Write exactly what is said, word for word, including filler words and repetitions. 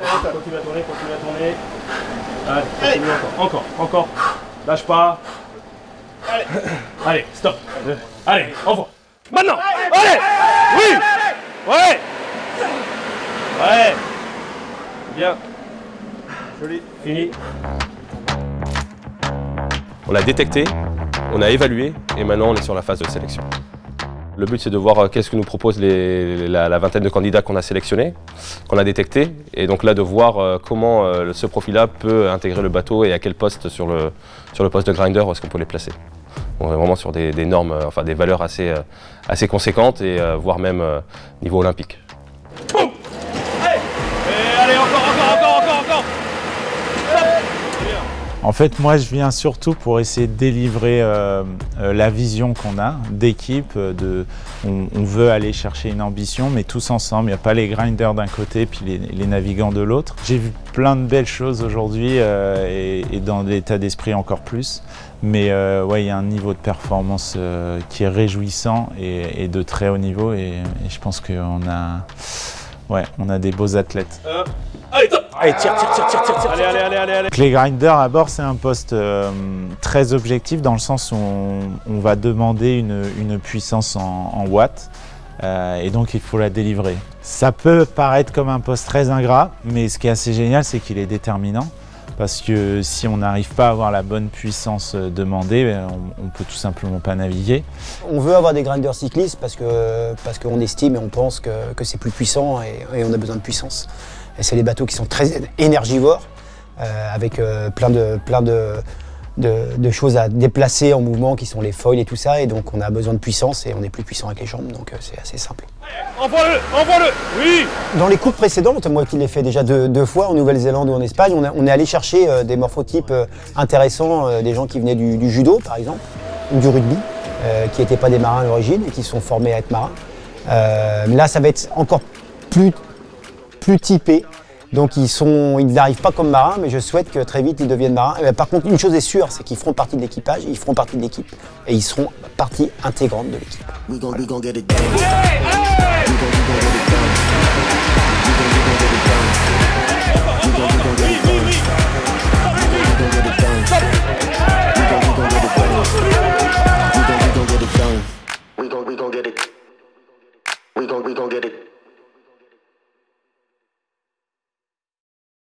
Continue à tourner, continue à tourner. Allez, continue encore, encore, encore. Lâche pas. Allez, allez, stop. Euh, allez, envoie. Maintenant. Allez, oui. Ouais. Ouais. Bien. Joli. Fini. On l'a détecté, on a évalué et maintenant on est sur la phase de sélection. Le but, c'est de voir qu'est-ce que nous proposent les, la, la vingtaine de candidats qu'on a sélectionnés, qu'on a détectés. Et donc là, de voir comment ce profil-là peut intégrer le bateau et à quel poste sur le, sur le poste de grinder est-ce qu'on peut les placer. On est vraiment sur des, des normes, enfin des valeurs assez, assez conséquentes, et voire même niveau olympique. Boum ! Allez ! Et allez, encore, encore, encore, encore, encore ! Stop ! En fait, moi, je viens surtout pour essayer de délivrer euh, la vision qu'on a d'équipe. De, on, on veut aller chercher une ambition, mais tous ensemble. Il n'y a pas les grinders d'un côté puis les, les navigants de l'autre. J'ai vu plein de belles choses aujourd'hui euh, et, et dans l'état d'esprit encore plus. Mais euh, ouais, il y a un niveau de performance euh, qui est réjouissant et, et de très haut niveau. Et, et je pense qu'on a, ouais, on a des beaux athlètes. Euh, allez, top. Allez, tire, tire, tire, tire, tire, tire, allez, allez, allez, allez. Les grinders à bord, c'est un poste euh, très objectif dans le sens où on, on va demander une, une puissance en, en watts euh, et donc il faut la délivrer. Ça peut paraître comme un poste très ingrat, mais ce qui est assez génial, c'est qu'il est déterminant, parce que si on n'arrive pas à avoir la bonne puissance demandée, on ne peut tout simplement pas naviguer. On veut avoir des grinders cyclistes parce qu'on parce qu'on estime et on pense que, que c'est plus puissant et, et on a besoin de puissance. Et c'est les bateaux qui sont très énergivores, euh, avec euh, plein, de, plein de, de, de choses à déplacer en mouvement, qui sont les foils et tout ça, et donc on a besoin de puissance et on est plus puissant avec les jambes, donc euh, c'est assez simple. Envoie-le, envoie-le, oui. Dans les coupes précédentes, moi qui l'ai fait déjà deux, deux fois, en Nouvelle-Zélande ou en Espagne, on, a, on est allé chercher euh, des morphotypes euh, intéressants, euh, des gens qui venaient du, du judo par exemple, ou du rugby, euh, qui n'étaient pas des marins à l'origine et qui se sont formés à être marins. Euh, là ça va être encore plus... plus typés, donc ils sont, ils n'arrivent pas comme marins, mais je souhaite que très vite ils deviennent marins. Et bien, par contre, une chose est sûre, c'est qu'ils feront partie de l'équipage, ils feront partie de l'équipe, et ils seront partie intégrante de l'équipe. Voilà. Hey, hey.